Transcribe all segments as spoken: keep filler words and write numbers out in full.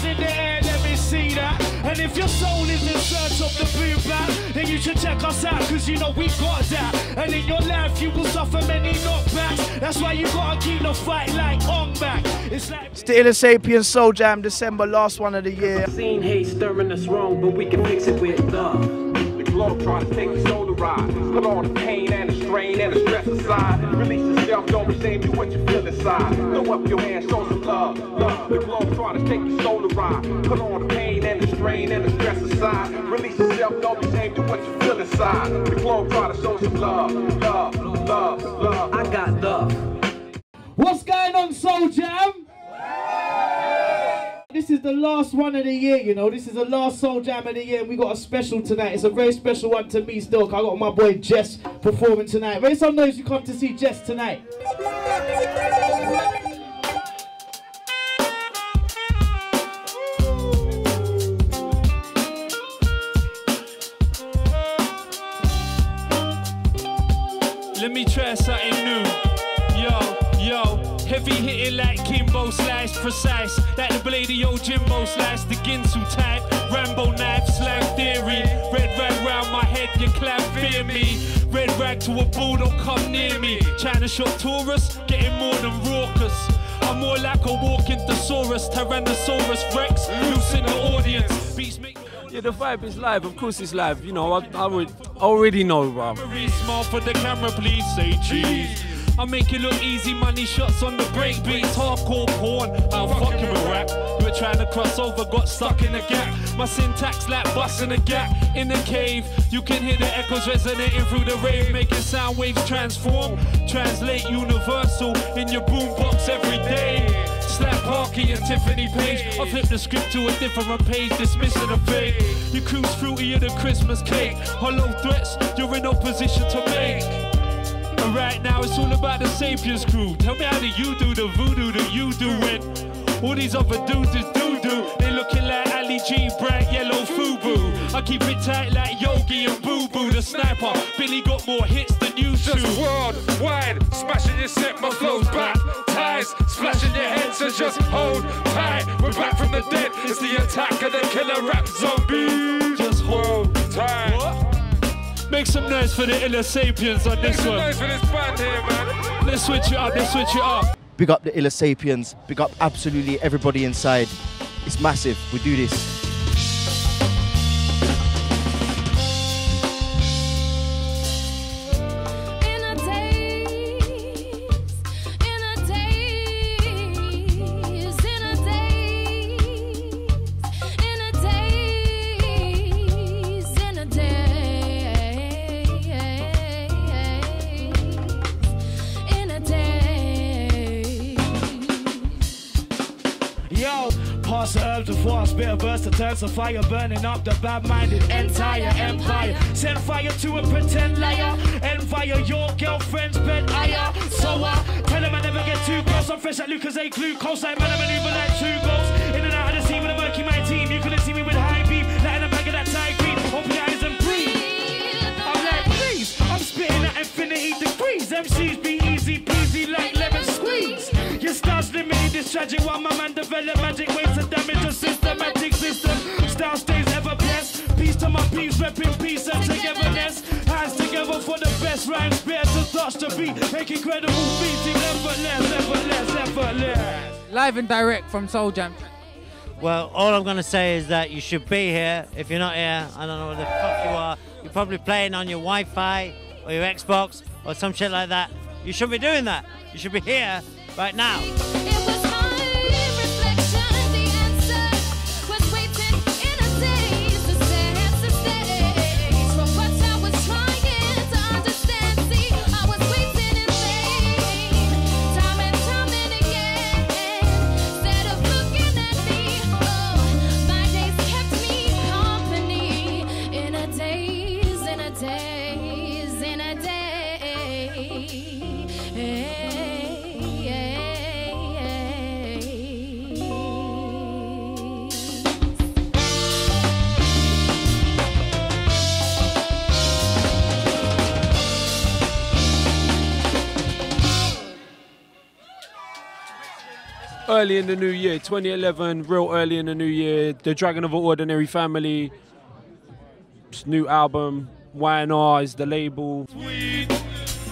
hands in the air, let me see that. And if your soul is in search of the boom bap, then you should check us out, cause you know we got that. And in your life you will suffer many knockbacks. That's why you gotta keep the fight like on back. It's like it's the Illersapiens Soul Jam, December, last one of the year. I've seen hate stirring us wrong, but we can fix it with love. Love try to take the soul a ride. Put all the pain and the strain and the stress aside. Release yourself, don't restrain you what you feel inside. Throw up your hands, show some love. Love the love try to take the soul a ride. Put all the pain and the strain and the stress aside. Release yourself, don't restrain you what you feel inside. The globe try to show some love. Love, love, love. I got love. What's going on, Soul Jam? This is the last one of the year, you know. This is the last Soul Jam of the year. We got a special tonight. It's a very special one to me still. I got my boy Jehst performing tonight. Raise some noise. You come to see Jehst tonight. Let me try something new, yo. Yo, heavy hitting like Kimbo slice, precise. Like the blade of yo Jimbo slice, the Ginsu type. Rambo knife, slang theory. Red rag round my head, you clap, fear me. Red rag to a bull, don't come near me. China shot tourists, getting more than raucous. I'm more like a walking thesaurus, Tyrannosaurus Rex, loose in the audience. Beats make yeah, the vibe is live, of course it's live. You know, I, I would already know, bro. Smile for the camera, please, say cheese. I make it look easy, money shots on the break beats, hardcore porn, I'll fuck you with rap. You were trying to cross over, got stuck in the gap. My syntax like busting a gap in the cave. You can hear the echoes resonating through the rave, making sound waves transform, translate universal in your boombox every day. Slap Parky and Tiffany Page. I flip the script to a different page, dismissing the fake. You cruise fruity of the Christmas cake. Hollow threats, you're in no position to make. Right now it's all about the Sapiens crew. Tell me how do you do the voodoo that you do when all these other dudes is doo-doo. They looking like Ali G, bright yellow FUBU. I keep it tight like Yogi and Boo Boo. The sniper, Billy got more hits than you shoot. Just worldwide, smashing your set, my flow's back. Ties, splashing your head, so just hold tight. We're back from the dead, it's the attack of the killer rap zombies. Just hold tight. What? Make some noise for the Illersapiens on this one. Make some noise for this band here, man. Let's switch it up, let's switch it up. Big up the Illersapiens, big up absolutely everybody inside. It's massive, we do this. Pass the herb to force, bitter burst to turn to fire, burning up the bad-minded entire empire. Send fire to a pretend liar, envy your girlfriend's bed ire. So I tell him I never get too gross. I'm fresh like Lucas A. Glucose, like man, I maneuver like two ghosts. In and out of the sea with a murky my team. You couldn't see me with high beam, like in a bag of that tie green. Open your eyes and breathe. I'm like, please, I'm spitting at infinity degrees. M Cs be easy peasy like lemon squeeze. Your style's limited, this tragic while my man develop magic ways to damage a systematic system. Style stays ever blessed. Peace to my peeps, repping peace and togetherness. Hands together for the best rhymes, better to touch the beat. Make incredible beats, effortless, effortless, effortless. Live and direct from Soul Jam. Well, all I'm going to say is that you should be here. If you're not here, I don't know where the fuck you are. You're probably playing on your Wi-Fi or your Xbox or some shit like that. You shouldn't be doing that. You should be here. Right now. It was my reflection, the answer was waiting in a daze, the sense of days. From what I was trying to understand, see, I was waiting in vain. Time and time and again, instead of looking at me, oh, my days kept me company. In a daze, in a daze, in a daze. Hey. early in the new year, twenty eleven, real early in the new year. The Dragon of an Ordinary Family, new album. Y and R is the label. Sweet.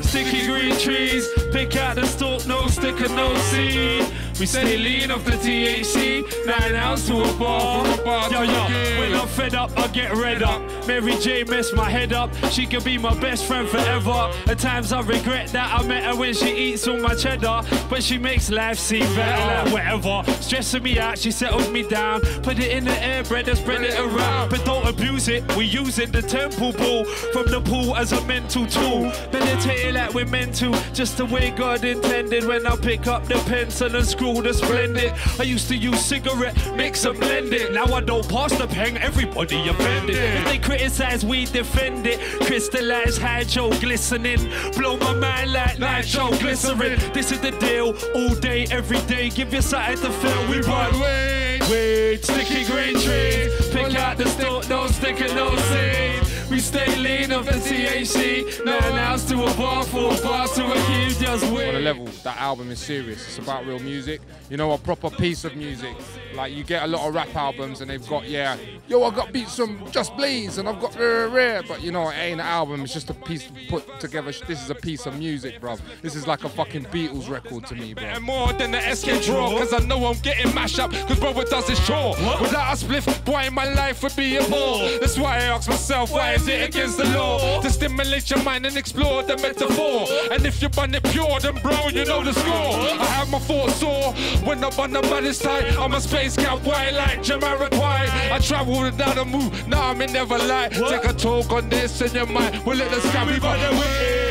Sticky green trees, pick out the stalk, no stick and no seed. We stay lean off the T H C, nine ounce to a bar. Yo, yo, when I'm fed up, I get red up. Mary J messed my head up, she could be my best friend forever. At times I regret that I met her when she eats all my cheddar, but she makes life seem better, like whatever. Stressing me out, she settles me down. Put it in the air, bread and spread it around. But don't abuse it, we use it, the temple ball, from the pool as a mental tool. Meditating like we're meant to, just the way God intended. When I pick up the pencil and screw the splendid, I used to use cigarette, mix and blend it. Now I don't pass the pen, everybody offended. If they criticize, we defend it. Crystallized hydro glistening, blow my mind like nitro glycerin. This is the deal, all day, every day. Give you something to feel, we run. Wait, wait, sticky green trees, pick out the stalk, no stick and no seed. We stay lean off the T H C, nothing else to a bar for a bar to a cube, just win. On a level, that album is serious, it's about real music. You know, a proper piece of music. Like, you get a lot of rap albums and they've got, yeah, yo, I got beats from Just Blaze and I've got rare, rare, but you know, it ain't an album, it's just a piece put together. This is a piece of music, bruv. This is like a fucking Beatles record to me, bruv. And more than the S K draw, cause I know I'm getting mashed up, cause brother does his chore. Without a spliff, boy, my life would be a ball. That's why I ask myself, why is it against the law to stimulate your mind and explore the metaphor? And if you burn it pure, then bro, you know the score. I have my thoughts sore when I burn the body's tight. I'm a space cowboy like Jamiroquai. I travel without a move, now I'm in never light. Take a talk on this and you might, we'll let the sky be by the way.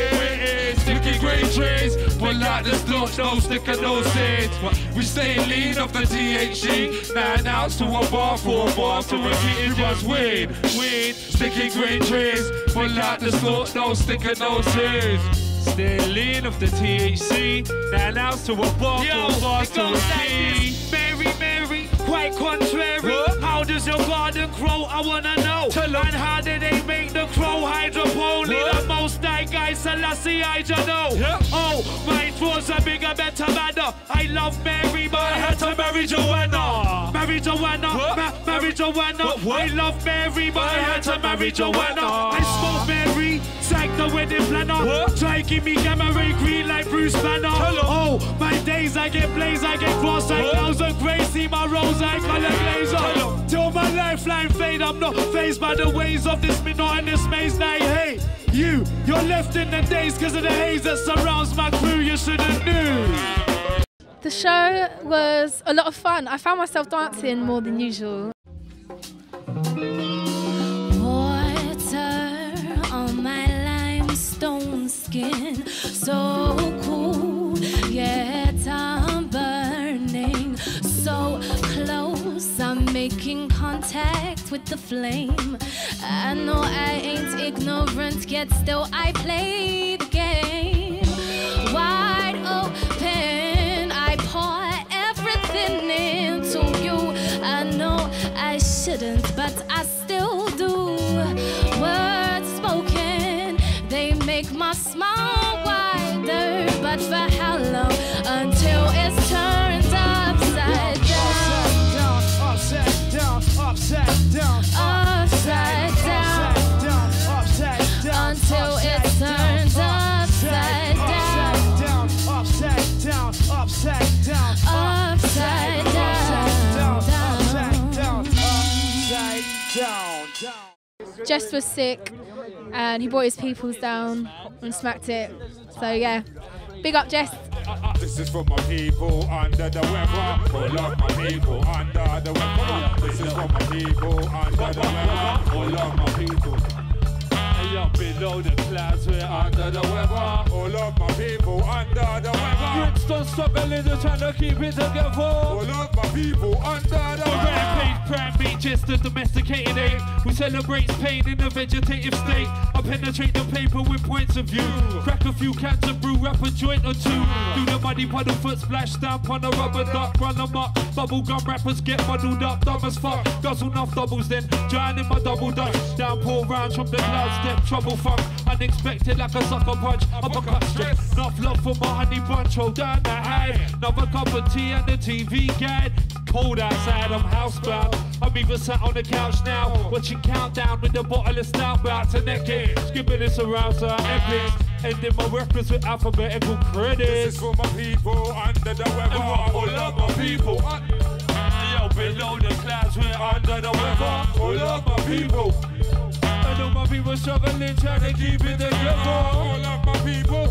Sticky green trees, pull out the stalks, no stick and no seeds. We stay lean off the T H C, nine ounce to a bar, for a bar to a key, it was weed, weed. Sticky green trees, pull out the stalks, no stick and no seeds. Stay lean off the T H C, nine ounce to a bar, for a bar to a key. Mary, Mary, quite contrary. What? How does your garden grow? I wanna know. Tell and how do they make the crow hydroponic? The most I guys, Selassie, I don't know. Yep. Oh, my thoughts are bigger, better, better. I love Mary, but I had to marry Joanna. Marry Joanna, ma marry Joanna. What? What? I love Mary, but I had to marry Joanna. I spoke Mary, sacked the wedding planner. What? Try give me gamma ray green like Bruce Banner. Hello. Oh, my days, I get blaze, I get cross, I clouds and grey, see my rose, I colour glazer. Till my lifeline fade, I'm not phased by the ways of this minot and this maze night. Hey, you, you're left in the days cause of the haze that surrounds my crew, you should have knew. The show was a lot of fun. I found myself dancing more than usual. Water on my limestone skin, so cool, yet I'm burning. So close, I'm making contact with the flame. I know I ain't ignorant, yet still I play the game. Wide open, I pour everything into you. I know I shouldn't, but I still do. Words spoken, they make my smile wider. But for how long? Until it's turned upside down. Upside down, upside down, upside down, upside down, upside down, until it's turned upside down, upside down, upside down, upside down, upside down, upside down. Jehst was sick and he brought his peoples down and smacked it. So yeah, big up Jehst. This is for my people under the weather. Pull up my people under the weather. This is for my people under the weather. Pull up my people. Hey, up below the clouds, we're under the weather. All of my people under the weather. Don't stop a little, trying to keep it together. All of my people under the weather. primate Jehst, a domesticated ape who celebrates pain in a vegetative state. I penetrate the paper with points of view, crack a few cans of brew, wrap a joint or two, do the muddy puddle foot splash, stamp on a rubber duck, run them up. Bubble gum rappers get muddled up, dumb as fuck, guzzle enough doubles then drown in my double dutch. Downpour rounds from the clouds, step trouble funk, unexpected like a sucker punch. I'm a cut strip, enough love for my honey bunch, hold down the eye, another cup of tea and the T V guide. Cold outside, I'm housebound. I'm even sat on the couch now, watching Countdown with a bottle of stout, bout to neck it, skipping this around to our epics, ending my reference with alphabetical credits. This is for my people under the weather, and all of my people. Yo, below the clouds, we're under the weather, all of my people. And all my people struggling, trying to keep it together, all of my people.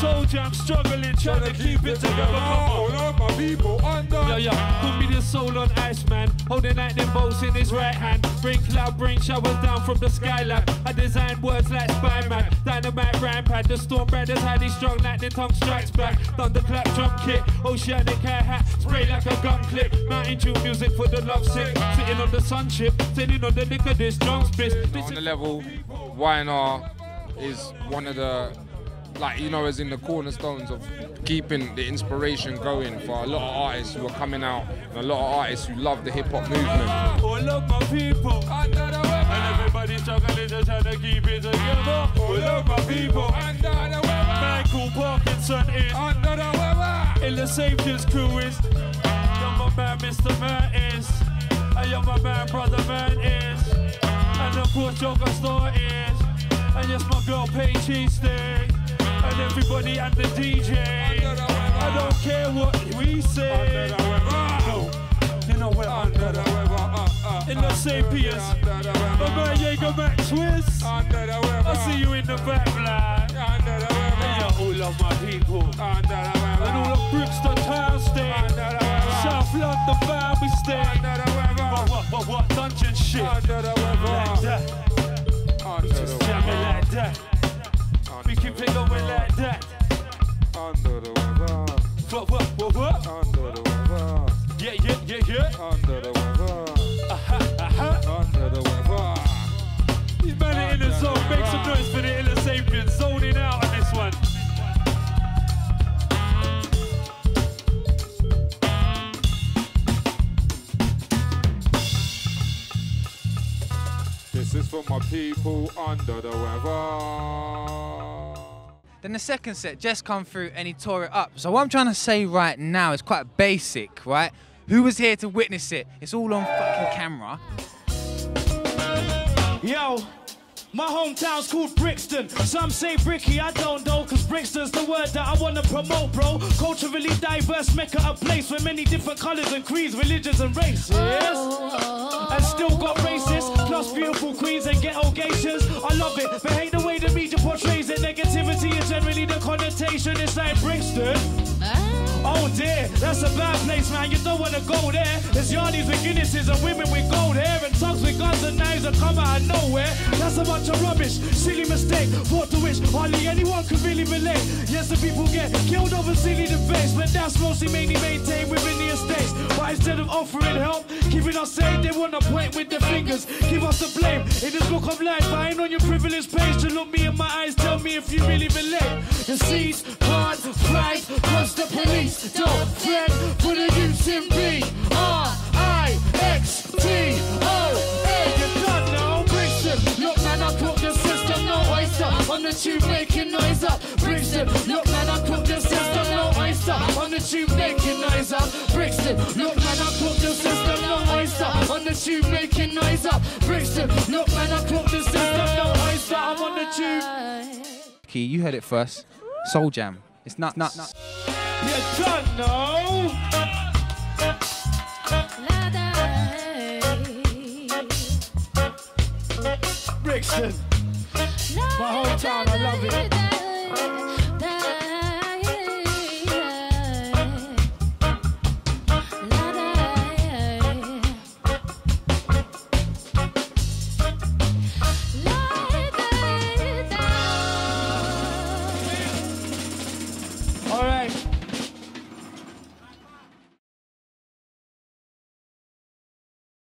Soul Jam struggling, trying to keep it together. All of my people under. Yo, yo, put me the soul on ice, man. Holding lightning bolts in his right hand. Bring cloud, bring showers down from the skyline. I designed words like Spy-Man, dynamite rhyme pad. The storm brothers highly strong, lightning tongue strikes back. Thunderclap, drum kick, oceanic hi-hat, spray like a gun clip. Mountain Dew music for the love sick. Sitting on the sun chip, sitting on the liquor, this drunk spit. On the level, Y and R is one of the, like, you know, as in the cornerstones of keeping the inspiration going for a lot of artists who are coming out and a lot of artists who love the hip-hop movement. All of my people, and everybody struggling just trying to keep it together. All of my people, under the weather. Micall Parknsun is under the weather. Illersapiens crew is. Young my man, Mister Man is. And young my man, Brother Man is. And of course, Joker Star is. And yes, my girl Peychie stays. And everybody and the D J, I don't care what we say. Under the weather, no, you know we're under the weather. Illersapiens, my man Jaeger Max Swiss. Under the weather, I see you in the back line. Under the weather, and yeah, all of my people. Under the weather, and all of Brixton town stay. Under the weather, South London Valley stay. Under the weather, but what, but what dungeon shit? Under the weather, like that. Under we just jamming like that. We keep it going like that. Under the weather. What, what, what, what? Under the weather. Yeah, yeah, yeah, yeah. Under the weather. Aha, aha. Under the weather. He's man in the zone. Make some noise for the Illersapiens. Zoning out on this one. This is for my people under the weather. Then the second set, Jehst come through and he tore it up. So what I'm trying to say right now is quite basic, right? Who was here to witness it? It's all on fucking camera. Yo, my hometown's called Brixton. Some say Bricky, I don't know, cause Brixton's the word that I wanna promote, bro. Culturally diverse, Mecca, a place with many different colours and creeds, religions and races. And still got racists, plus beautiful queens and ghetto geishas. I love it, but hate the way the media portrays it. Negativity is generally the connotation. It's like Brixton. Oh dear, that's a bad place, man. You don't want to go there. It's yarnies with Guinnesses and women with gold hair and thugs with guns and knives that come out of nowhere. That's a bunch of rubbish, silly mistake, thought to which hardly anyone could really relate. Yes, the people get killed over silly debates, but that's mostly mainly maintained within the estates. But instead of offering help, keeping us safe, they want to point with their fingers, give us the blame. In this book of life, I ain't on your privileged page to look me in my eyes, tell me if you really relate. The seeds, cards, flags, plus the police. Don't fret for the use in B R I X T O N. You're done now, Brixton. Look, man, I cook the system, no oyster. On the tube making noise up, Brixton. Look, man, I cook the system, no oyster. On the tube making noise up, Brixton. Look, man, I cook the system, no oyster. On the tube making noise up, Brixton. Look, man, I cook the system, no oyster. I'm on the tube. Key, you heard it first. Soul Jam. It's nuts, nuts, nuts. You don't know. Brixton, my hometown, I love it.